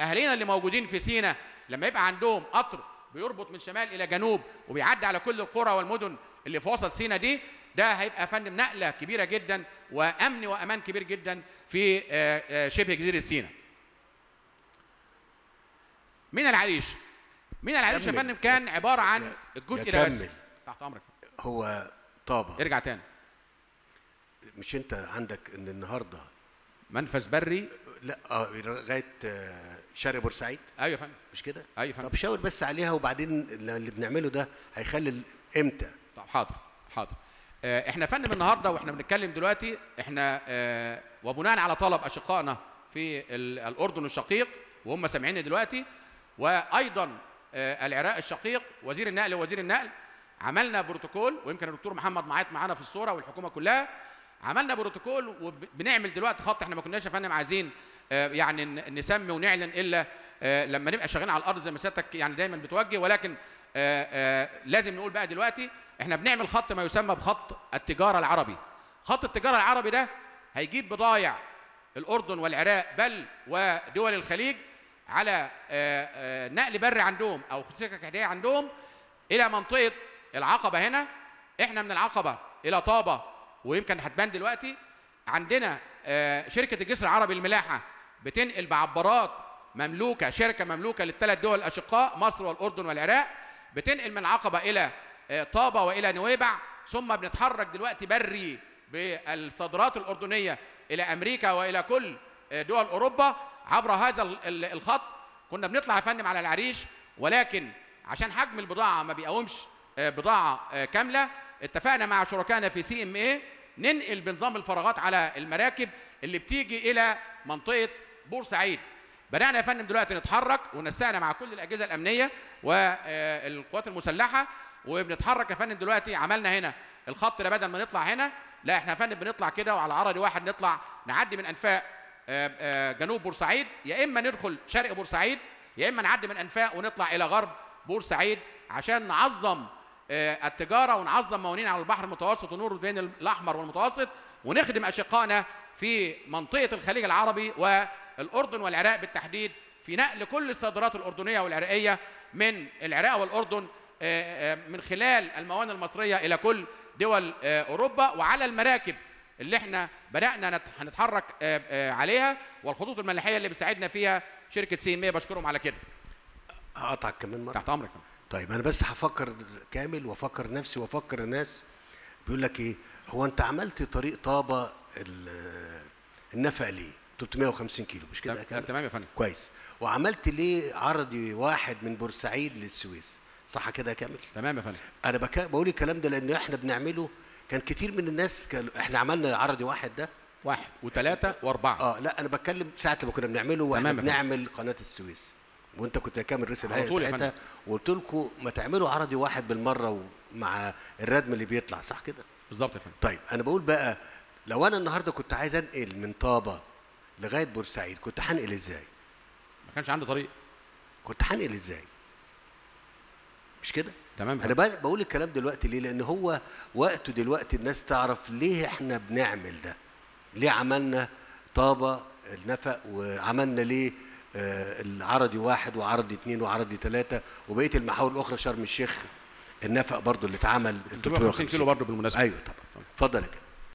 اهالينا اللي موجودين في سينا لما يبقى عندهم قطر بيربط من شمال الى جنوب وبيعدي على كل القرى والمدن اللي في وسط سينا دي، ده هيبقى فندم نقله كبيره جدا وامن وامان كبير جدا في شبه جزيره سينا. مينا العريش، مينا العريش يا فندم كان عباره عن الجزء الى بس تحت امرك هو طابا. ارجع تاني، مش انت عندك ان النهارده منفذ بري لا لغايه شارع بورسعيد؟ ايوه يا فندم. مش كده؟ ايوه يا فندم. طب شاور بس عليها وبعدين اللي بنعمله ده هيخلي امتى؟ طب حاضر حاضر. احنا فندم النهارده واحنا بنتكلم دلوقتي احنا وبناء على طلب اشقائنا في الاردن الشقيق وهم سامعيني دلوقتي، وايضا العراق الشقيق وزير النقل ووزير النقل، عملنا بروتوكول ويمكن الدكتور محمد معايط معانا في الصوره والحكومه كلها، عملنا بروتوكول وبنعمل دلوقتي خط. احنا ما كناش يا فندم عايزين يعني نسمي ونعلن الا لما نبقى شغالين على الارض زي ما سيادتك يعني دايما بتوجه، ولكن لازم نقول بقى دلوقتي احنا بنعمل خط ما يسمى بخط التجاره العربي. خط التجاره العربي ده هيجيب بضايع الاردن والعراق بل ودول الخليج على نقل بري عندهم او سكك هدايا عندهم الى منطقه العقبه. هنا احنا من العقبه الى طابا ويمكن هتبان دلوقتي عندنا شركه الجسر العربي للملاحه بتنقل بعبارات مملوكه، شركه مملوكه للثلاث دول الاشقاء مصر والاردن والعراق، بتنقل من العقبه الى طابا والى نويبع، ثم بنتحرك دلوقتي بري بالصادرات الاردنيه الى امريكا والى كل دول اوروبا عبر هذا الخط. كنا بنطلع يا فندم على العريش ولكن عشان حجم البضاعه ما بيقومش بضاعه كامله، اتفقنا مع شركائنا في سي ام اي ننقل بنظام الفراغات على المراكب اللي بتيجي الى منطقه بورسعيد. بدانا يا فندم دلوقتي نتحرك ونسقنا مع كل الاجهزه الامنيه والقوات المسلحه وبنتحرك يا فندم دلوقتي. عملنا هنا الخط ده بدل ما نطلع هنا، لا احنا يا فندم بنطلع كده وعلى عرض واحد نطلع نعدي من انفاق جنوب بورسعيد، يا اما ندخل شرق بورسعيد يا اما نعدي من انفاق ونطلع الى غرب بورسعيد عشان نعظم التجاره ونعظم موانين على البحر المتوسط ونور بين الاحمر والمتوسط ونخدم اشقائنا في منطقه الخليج العربي والاردن والعراق بالتحديد في نقل كل الصادرات الاردنيه والعراقيه من العراق والاردن من خلال الموانئ المصريه الى كل دول اوروبا وعلى المراكب اللي احنا بدانا هنتحرك عليها والخطوط الملاحيه اللي بيساعدنا فيها شركه سي ام اي. بشكرهم على كده. هقطعك كمان مره. تحت امرك. طيب انا بس هفكر كامل وافكر نفسي وافكر الناس. بيقول لك ايه؟ هو انت عملت طريق طابا النفق ليه؟ 350 كيلو مش كده؟ تمام يا فندم. كويس. وعملت ليه عرضي واحد من بورسعيد للسويس؟ صح كده يا كامل؟ تمام يا فندم. انا بقول الكلام ده لان احنا بنعمله كان كتير من الناس احنا عملنا عرضي واحد ده واحد وثلاثه واربعه. لا انا بتكلم ساعه لما كنا بنعمله واحنا بنعمل قناه السويس وانت كنت يا كامل رئيس الهيئه ساعتها وقلت لكم ما تعملوا عرضي واحد بالمره ومع الردم اللي بيطلع صح كده؟ بالظبط يا فندم. طيب انا بقول بقى لو انا النهارده كنت عايز انقل من طابا لغايه بورسعيد كنت هنقل ازاي؟ ما كانش عنده طريق. كنت هنقل ازاي؟ مش كده؟ تمام. انا بقول الكلام دلوقتي ليه؟ لان هو وقته دلوقتي الناس تعرف ليه احنا بنعمل ده. ليه عملنا طابا النفق وعملنا ليه العرضي واحد وعرضي اثنين وعرضي ثلاثه وبقيه المحاور الاخرى شرم الشيخ النفق برضو اللي اتعمل 350 كيلو برضو بالمناسبه. ايوه طبعا. اتفضل يا كابتن.